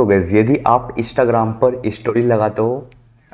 So guys यदि आप Instagram पर स्टोरी लगाते हो,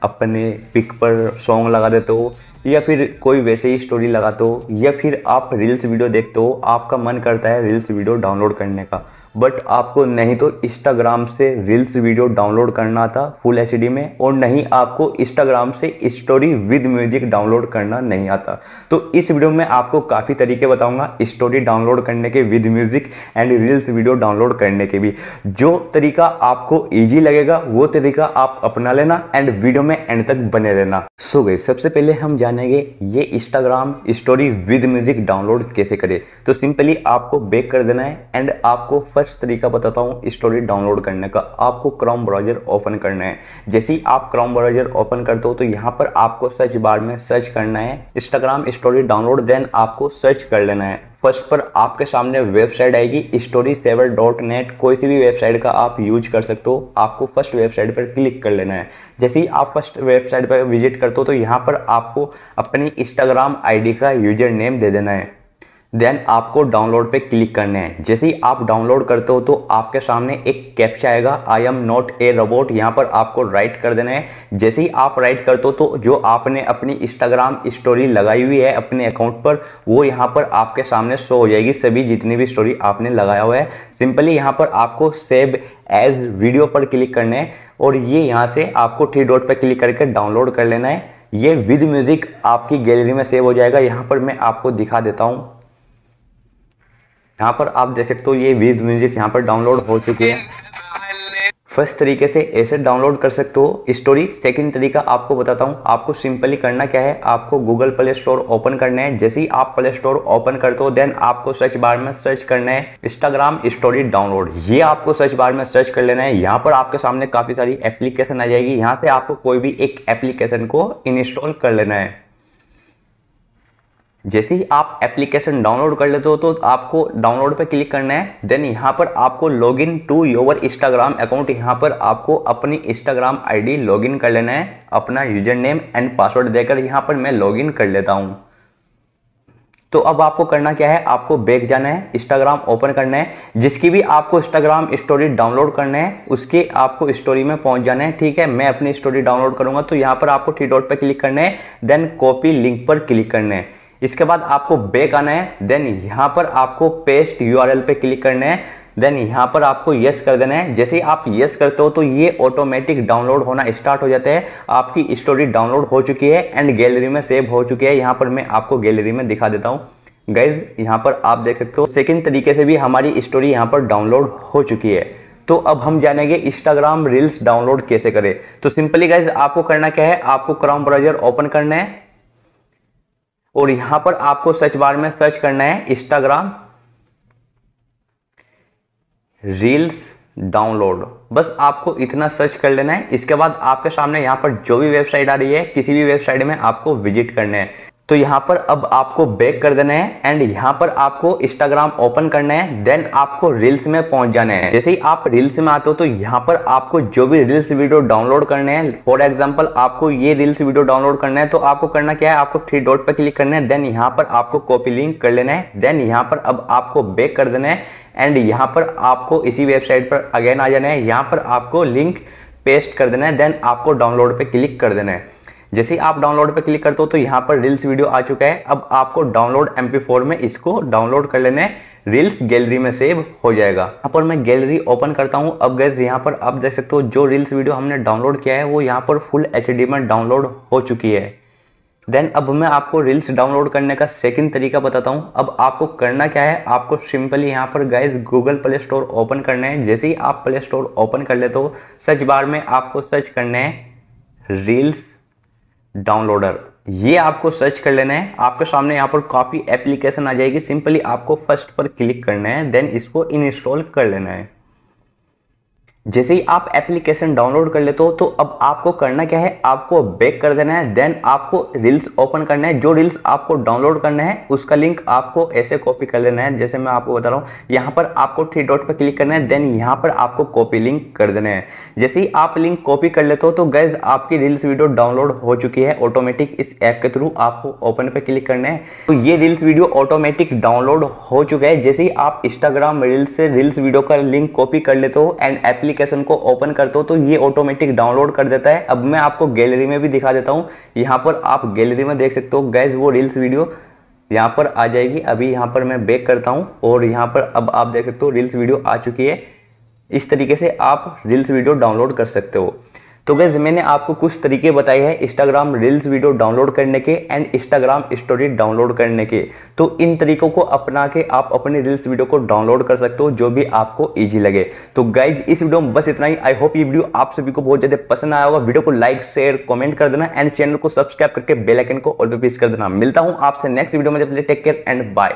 अपने पिक पर सॉन्ग लगा देते हो या फिर कोई वैसे ही स्टोरी लगाते हो या फिर आप रील्स वीडियो देखते हो, आपका मन करता है रील्स वीडियो डाउनलोड करने का, बट आपको नहीं तो इंस्टाग्राम से रील्स वीडियो डाउनलोड करना था फुल एचडी में और नहीं आपको इंस्टाग्राम से स्टोरी विद म्यूजिक डाउनलोड करना नहीं आता। तो इस वीडियो में आपको काफ़ी तरीके बताऊंगा स्टोरी डाउनलोड करने के with music and reels video download करने के भी। जो तरीका आपको ईजी लगेगा वो तरीका आप अपना लेना एंड वीडियो में एंड तक बने रहना। सो गाइस सबसे पहले हम जानेंगे ये Instagram story with music download कैसे करें। तो सिंपली आपको बैक कर देना है एंड आपको फर्स्ट तरीका बताता हूँ स्टोरी डाउनलोड करने का। आपको क्रोम ब्राउजर ओपन करना है। जैसे ही आप क्रोम ब्राउजर ओपन करते हो तो यहाँ पर आपको सर्च बार में सर्च करना है इंस्टाग्राम स्टोरी डाउनलोड, देन आपको सर्च कर लेना है। फर्स्ट पर आपके सामने वेबसाइट आएगी storysaver.net, कोई सी भी वेबसाइट का आप यूज कर सकते हो। आपको फर्स्ट वेबसाइट पर क्लिक कर लेना है। जैसे ही आप फर्स्ट वेबसाइट पर विजिट करते हो तो यहाँ पर आपको अपनी इंस्टाग्राम आईडी का यूजर नेम दे देना है, देन आपको डाउनलोड पे क्लिक करना है। जैसे ही आप डाउनलोड करते हो तो आपके सामने एक कैप्चा आएगा, I am not a robot, यहाँ पर आपको राइट कर देना है। जैसे ही आप राइट करते हो तो जो आपने अपनी इंस्टाग्राम स्टोरी लगाई हुई है अपने अकाउंट पर वो यहाँ पर आपके सामने शो हो जाएगी, सभी जितनी भी स्टोरी आपने लगाया हुआ है। सिंपली यहाँ पर आपको सेव एज वीडियो पर क्लिक करना है और ये यहाँ से आपको थ्री डॉट पर क्लिक करके डाउनलोड कर लेना है। ये विद म्यूजिक आपकी गैलरी में सेव हो जाएगा। यहाँ पर मैं आपको दिखा देता हूँ, यहाँ पर आप देख सकते हो ये विद म्यूजिक यहाँ पर डाउनलोड हो चुके हैं। फर्स्ट तरीके से ऐसे डाउनलोड कर सकते हो स्टोरी। सेकंड तरीका आपको बताता हूँ। आपको सिंपली करना क्या है, आपको गूगल प्ले स्टोर ओपन करना है। जैसे ही आप प्ले स्टोर ओपन करते हो देन आपको सर्च बार में सर्च करना है इंस्टाग्राम स्टोरी डाउनलोड, ये आपको सर्च बार में सर्च कर लेना है। यहाँ पर आपके सामने काफ़ी सारी एप्लीकेशन आ जाएगी, यहाँ से आपको कोई भी एक एप्लीकेशन को इंस्टॉल कर लेना है। जैसे ही आप एप्लीकेशन डाउनलोड कर लेते हो तो आपको डाउनलोड पर क्लिक करना है, देन यहाँ पर आपको login to your Instagram account, यहाँ पर आपको अपनी इंस्टाग्राम आईडी लॉगिन कर लेना है अपना यूजर नेम एंड पासवर्ड देकर। यहाँ पर मैं लॉगिन कर लेता हूँ। तो अब आपको करना क्या है, आपको बैक जाना है, इंस्टाग्राम ओपन करना है, जिसकी भी आपको इंस्टाग्राम स्टोरी डाउनलोड करना है उसके आपको स्टोरी में पहुंच जाना है। ठीक है, मैं अपनी स्टोरी डाउनलोड करूँगा तो यहाँ पर आपको थ्री डॉट पर क्लिक करना है, देन कॉपी लिंक पर क्लिक करना है। इसके बाद आपको बैक आना है, देन यहाँ पर आपको पेस्ट यूआरएल पे क्लिक करना है, देन यहाँ पर आपको यस कर देना है। जैसे ही आप यस करते हो तो ये ऑटोमेटिक डाउनलोड होना स्टार्ट हो जाता है। आपकी स्टोरी डाउनलोड हो चुकी है एंड गैलरी में सेव हो चुकी है। यहाँ पर मैं आपको गैलरी में दिखा देता हूँ। गाइज यहाँ पर आप देख सकते हो सेकेंड तरीके से भी हमारी स्टोरी यहाँ पर डाउनलोड हो चुकी है। तो अब हम जानेंगे इंस्टाग्राम रील्स डाउनलोड कैसे करें। तो सिंपली गाइज आपको करना क्या है, आपको क्रोम ब्राउजर ओपन करना है और यहाँ पर आपको सर्च बार में सर्च करना है इंस्टाग्राम रील्स डाउनलोड, बस आपको इतना सर्च कर लेना है। इसके बाद आपके सामने यहाँ पर जो भी वेबसाइट आ रही है किसी भी वेबसाइट में आपको विजिट करना है। तो यहाँ पर अब आपको बैक कर देना है एंड यहाँ पर आपको इंस्टाग्राम ओपन करना है, देन आपको रील्स में पहुंच जाना है। जैसे ही आप रील्स में आते हो तो यहाँ पर आपको जो भी रील्स वीडियो डाउनलोड करने हैं, फॉर एग्जांपल आपको ये रील्स वीडियो डाउनलोड करना है तो आपको करना क्या है, आपको थ्री डॉट पर क्लिक करना है, देन यहाँ पर आपको कॉपी लिंक कर लेना है, देन यहाँ पर अब आपको बैक कर देना है एंड यहाँ पर आपको इसी वेबसाइट पर अगेन आ जाना है। यहाँ पर आपको लिंक पेस्ट कर देना है, देन आपको डाउनलोड पर क्लिक कर देना है। जैसे ही आप डाउनलोड पर क्लिक करते हो तो यहाँ पर रील्स वीडियो आ चुका है। अब आपको डाउनलोड MP4 में इसको डाउनलोड कर लेना है, रील्स गैलरी में सेव हो जाएगा। यहाँ पर मैं गैलरी ओपन करता हूँ। अब गाइस यहाँ पर आप देख सकते हो जो रील्स वीडियो हमने डाउनलोड किया है वो यहाँ पर फुल HD में डाउनलोड हो चुकी है। देन अब मैं आपको रील्स डाउनलोड करने का सेकंड तरीका बताता हूँ। अब आपको करना क्या है, आपको सिंपली यहाँ पर guys Google play store open करना है। जैसे ही आप प्ले स्टोर ओपन कर लेते हो सर्च बार में आपको सर्च करना है रील्स डाउनलोडर, ये आपको सर्च कर लेना है। आपके सामने यहाँ पर काफ़ी एप्लीकेशन आ जाएगी, सिंपली आपको फर्स्ट पर क्लिक करना है, देन इसको इंस्टॉल कर लेना है। जैसे ही आप एप्लीकेशन डाउनलोड कर लेते हो तो अब आपको करना क्या है, आपको बैक कर देना है, देन आपको रील्स ओपन करना है। जो रील्स आपको डाउनलोड करना है उसका लिंक आपको ऐसे कॉपी कर लेना है, जैसे मैं आपको बता रहा हूँ। यहाँ पर आपको थ्री डॉट पर क्लिक करना है, देन यहाँ पर आपको कॉपी लिंक कर देना है। जैसे ही आप लिंक कॉपी कर लेते हो तो गाइस आपकी रील्स वीडियो डाउनलोड हो चुकी है ऑटोमेटिक। इस ऐप के थ्रू आपको ओपन पर क्लिक करना है तो ये रील्स वीडियो ऑटोमेटिक डाउनलोड हो चुका है। जैसे ही आप इंस्टाग्राम रील्स से रील्स वीडियो का लिंक कॉपी कर लेते हो एंड एप्लीकेशन एप्लीकेशन को ओपन करते हो तो ये ऑटोमेटिक डाउनलोड कर देता है। अब मैं आपको गैलरी में भी दिखा देता हूँ। यहाँ पर आप गैलरी में देख सकते हो गैस, वो रील्स वीडियो यहाँ पर आ जाएगी। अभी यहाँ पर मैं बैक करता हूँ और यहाँ पर अब आप देख सकते हो रील्स वीडियो आ चुकी है। इस तरीके से आप रील्स वीडियो डाउनलोड कर सकते हो। तो गैस मैंने आपको कुछ तरीके बताए हैं इंस्टाग्राम रील्स वीडियो डाउनलोड करने के एंड इंस्टाग्राम स्टोरी डाउनलोड करने के। तो इन तरीकों को अपना के आप अपनी रील्स वीडियो को डाउनलोड कर सकते हो जो भी आपको इजी लगे। तो गाइज इस वीडियो में बस इतना ही। आई होप ये वीडियो आप सभी को बहुत ज़्यादा पसंद आया होगा। वीडियो को लाइक शेयर कमेंट कर देना एंड चैनल को सब्सक्राइब करके बेल आइकन को ऑल पे प्रेस कर देना। मिलता हूँ आपसे नेक्स्ट वीडियो में। जब तक टेक केयर एंड बाय।